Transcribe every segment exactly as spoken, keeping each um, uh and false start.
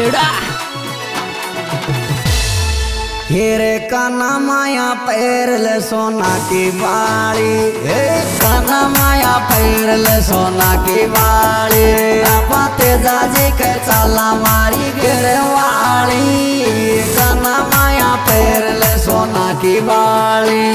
बेड़ा हेरे काना माया पैरल सोना की बाड़ी, हे काना माया पैरल सोना की बाड़ी, आपा तेजाजी के चाला मारी गिरवाड़ी, काना माया पैरल सोना की बाड़ी।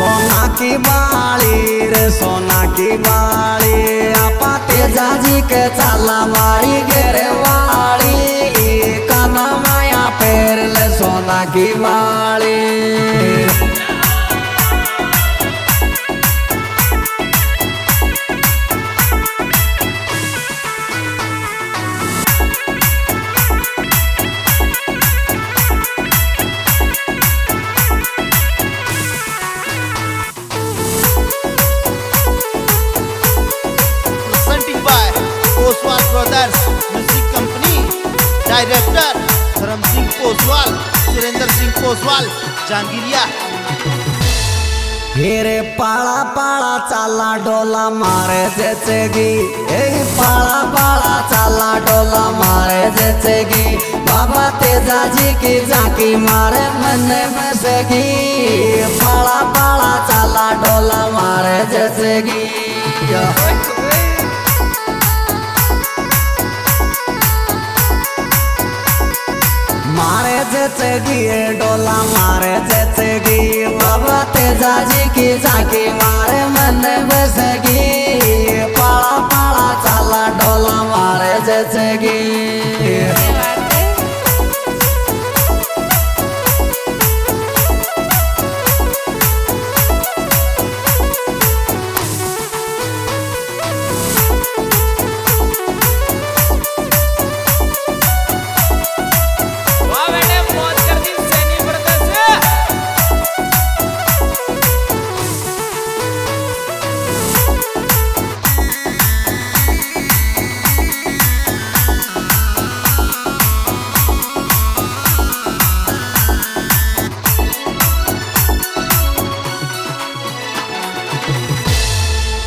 सोना की बाड़ी रे सोना की बाड़ी, आपा तेजाजी के चाला मारी गिरवाड़ी, काना माया पैरल सोना की बाड़ी। म्यूजिक कंपनी डायरेक्टर धर्म सिंह पोसवाल, सुरेंद्र सिंह पोसवाल, जहांगीरिया। हेरे पाला पाला चाला डोला मारे जचेगी, हे पाला पाला चाला डोला मारे जचेगी, बाबा तेजाजी की झांकी मारे मन में सगी, पाला पाला चाला डोला मारे जचेगी। मारे जचगी डोला मारे जचगी, बाबा तेजाजी की झांकी मारे मन बसगी, पाला पाला चाला डोला मारे जचगी।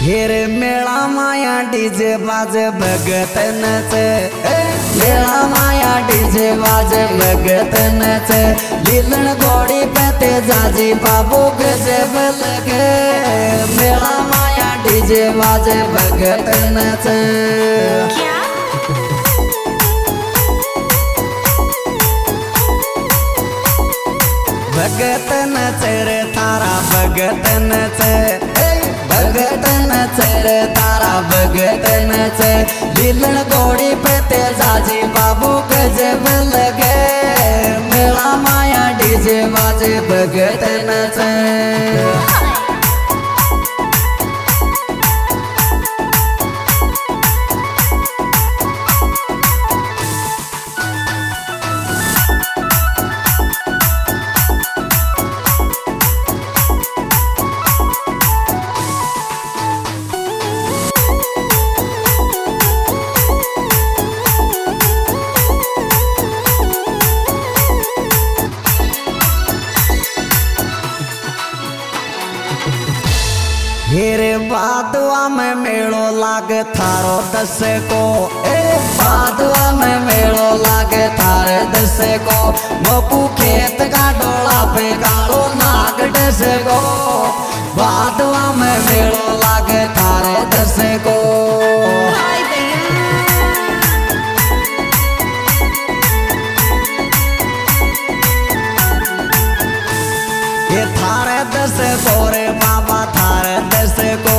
हेरे मेला माया डीजे बाजे भगत नचे, मेला माया डीजे बाजे भगत नचे, लीलन घोड़ी पे तेजाजी बाबू गजब लगे, मेला माया डीजे बाजे भगत नचे। भगत नचे रे तारा भगत नचे, भगत नचे रे तारा भगत नचे, लीलन घोड़ी पे तेजाजी बाबू गजब लगे, मेला माया डीजे बाजे भगत नचे। हेरे बादवा में मेलो लाग थारो दस को, ए बादवा में मेलो लाग थारे दस को, बपू खेत का डोला पे गालो नाग डस को, बादवा में मेलो लाग थारे दस को। ये थारे दस गोरे बाबा थारे दस को,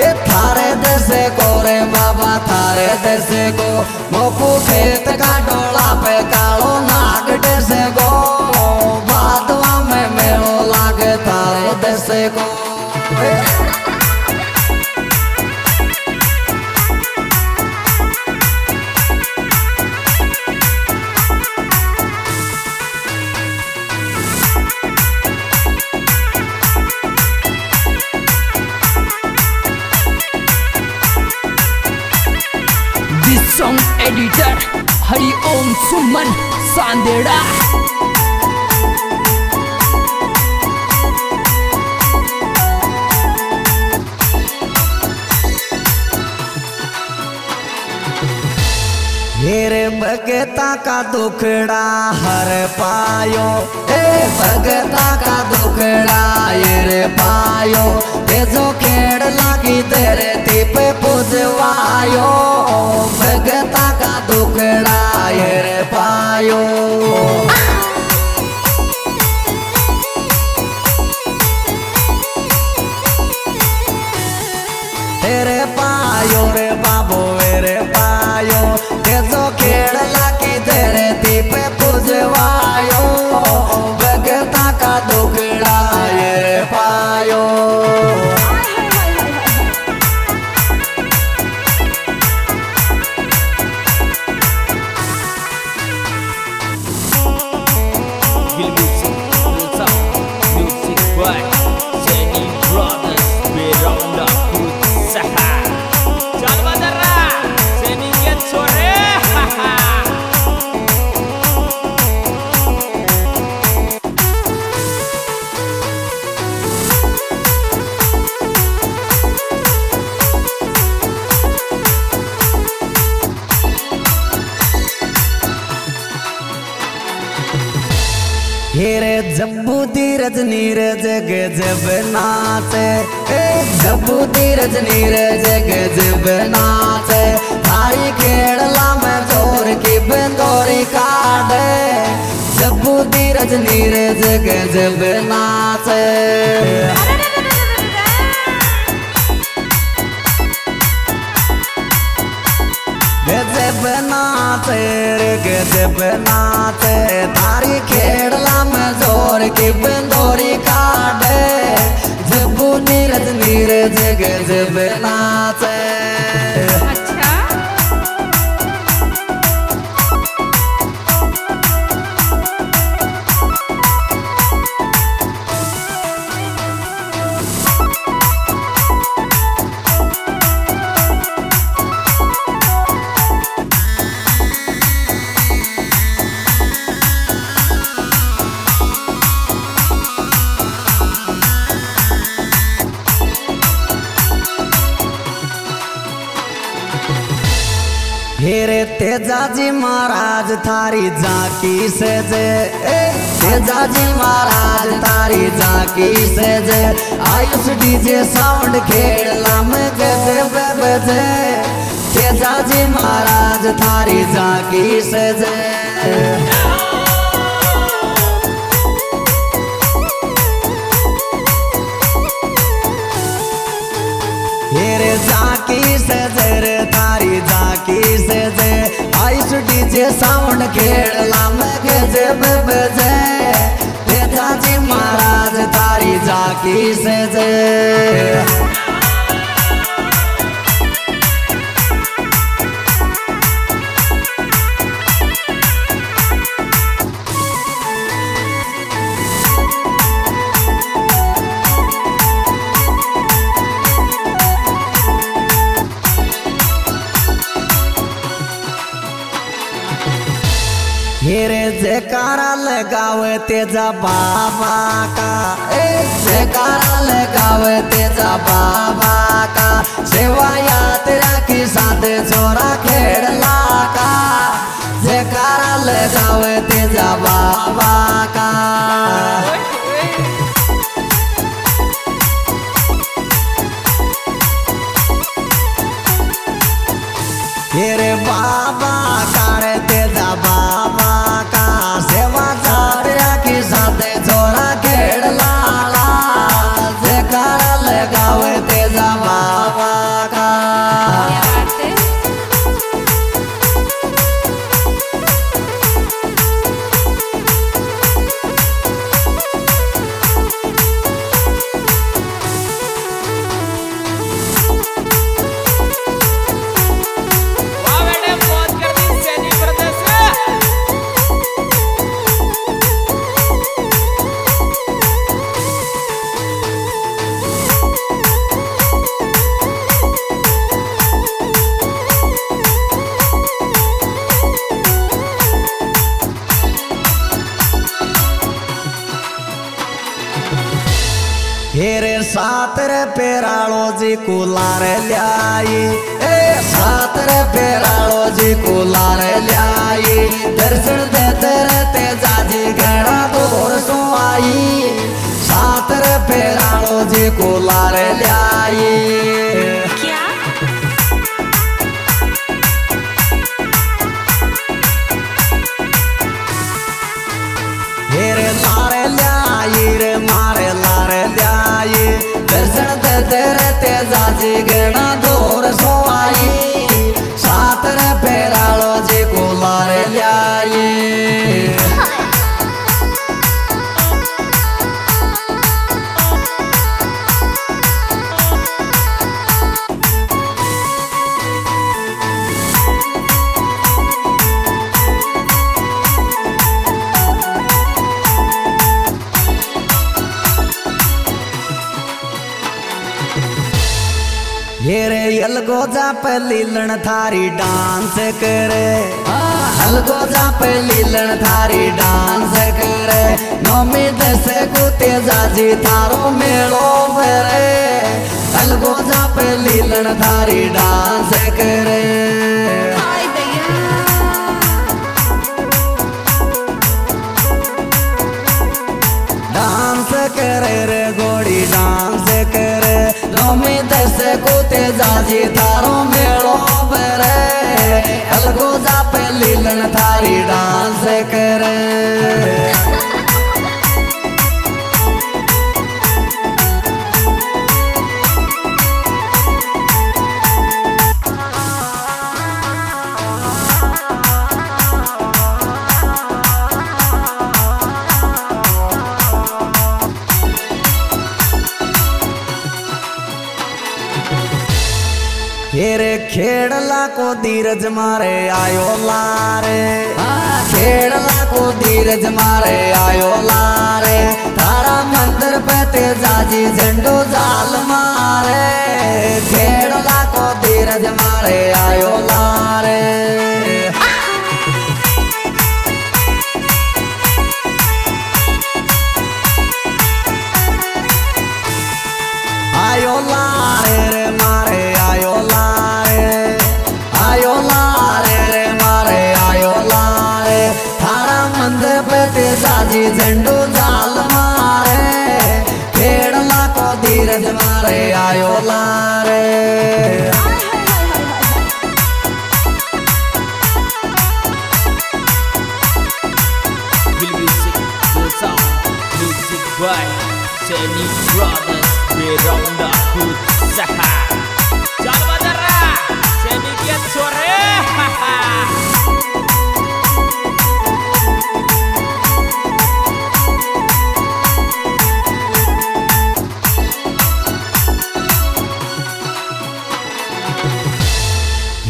ये थारे दस गोरे बाबा थारे दस को, मोकू खेत का डोला पे कालो नाग दस को, बादवा में मेलो लागे थारे दस को। Song editor Hari Om Suman सांदेड़ा। मेरे भगता का दुखड़ा हर पायो, ए भगता का दुखड़ा हर पायो, ते जो खेड़ लागी तेरे दीप पुजवायो। भगता का दुखड़ा हर पायो। तेरे पायो रे बाबो मेरे पायो, तेजो खेड़ लागी तेरे दीप पुजवायो। भगता का दुखड़ा ये पायो। हेरे जब्बू धीरज नीरज गजब नाचे, ए जब्बू धीरज नीरज गजब नाचे, थारी खेड़ला में जोर की बंदोरी काटे। जब्बू धीरज नीरज गजब नाचे। गजब नाचे रे गजब नाचे, थारी खेड़ला में जोर की बंदोरी काटे। जब्बू नीरज नीरज गजब नाचे। अच्छा हेरे तेजाजी महाराज थारी झांकी सजे, ए तेजाजी महाराज थारी झांकी सजे, आयुष डीजे साउंड खेड़ला में गजब बजे। तेजाजी महाराज थारी झांकी सजे। हेरे झांकी सजे रे थारी झांकी सजे, आयुष डीजे साउंड खेड़ला में गजब बजे। तेजाजी महाराज थारी झांकी सजे। हेरे जयकारा लगावे तेजा बाबा का, ए जयकारा लगावे तेजा बाबा का, सेवा यात्रा के साथ जोरा खेड़ला का। जयकारा लगावे तेजा बाबा का। हेरे बाबा का रे तेजा बाबा का, सेवा यात्रा के साथ जोरा खेड़ला। जयकारा लगावे तेजा बाबा का। हेरे सात रे पेरालो जी कुलार ल्याई, ए सात रे पेरालो तेजाजी को लार ल्याए, दर्शन देते तेजाजी घड़ा दूर सो आई, सातर फेराणो जी को लार ल्याए। तेजाजी घड़ा दूर सो आई, सातर फेराणो जी को लार ल्याए। हेरे हलगो जाप लीलन थारी डांस करे, हलगो जाप लीलन थारी डांस करे, नौमी दस को तेजाजी थारो मेलो भरे, हलगो जाप लीलन थारी डांस करे। डांस करे रे गोड़ी डांस करे, नौमी दस को तेजाजी थारो मेलो भरे, हलगो जाप लीलन थारी डांस करे। हेरे खेड़ला को धीरज मारे आयो लारे, खेड़ला को धीरज मारे आयो लारे, थारा मंदिर पे तेजाजी झंडो जाल मारे, खेड़ला को धीरज मारे आयो लारे। आयो लारे रे मारे आयो लारे, आयो लारे रे मारे आयो लारे, थारा मंदिर पे तेजाजी झंडो जाल मारे, खेड़ला को धीरज मारे आयो लारे।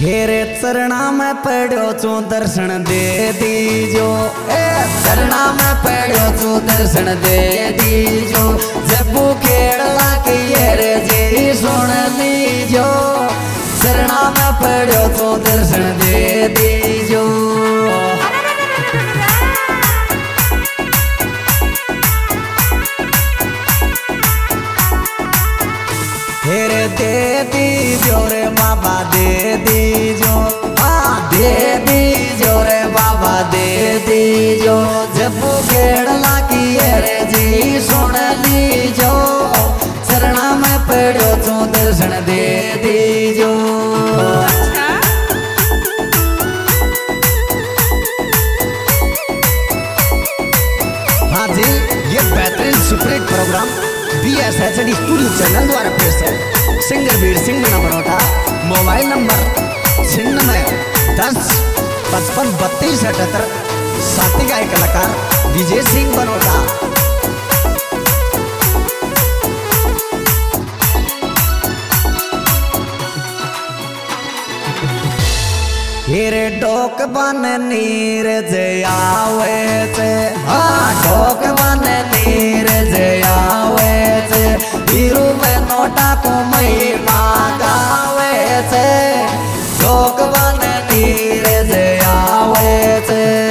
हेरे चरणा में पड़ो चू दर्शन दे दीजो, चरणा में पड़ो चू दर्शन दे दीजो, जब खेड़ला की हेरे जी सुन लीजो, चरणा में पड़ो चू दर्शन दे दीजो। हेरे दे दीजो रे बाबा दे दीजो, दे दीजो रे बाबा दे दीजो, जब खेड़ला की हेरे जी सुन लीजो, चरणा में पड़ो चो दर्शन दे दीजो। हाँ जी, ये बेहतरीन superhit program B S H D studio channel द्वारा पेश है। सिंगर वीर सिंह बना बनौटा, मोबाइल नंबर छिन्नवे दस पचपन बत्तीस अठहत्तर, साथी गायक कलाकार विजय सिंह बनौटा। हेरे डोक बन नीर जयावे से, हाँ डोक बन नीर जयावे से, धीरू में नोटा को महिमा गावे से, डोक बन नीर जयावे से।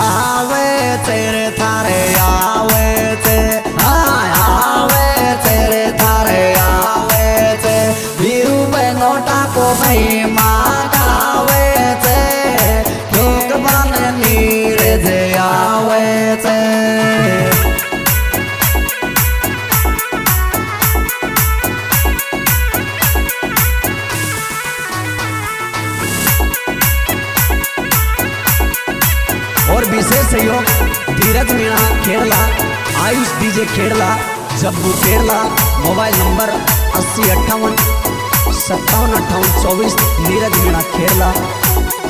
आवे तेरे थारे आवे से, हाँ दुनिया Kerala Ayush DJ Kerala Jabbu Kerala mobile number अस्सी अट्ठावन सत्तावन अट्ठावन चौबीस नीरज मीणा केरला।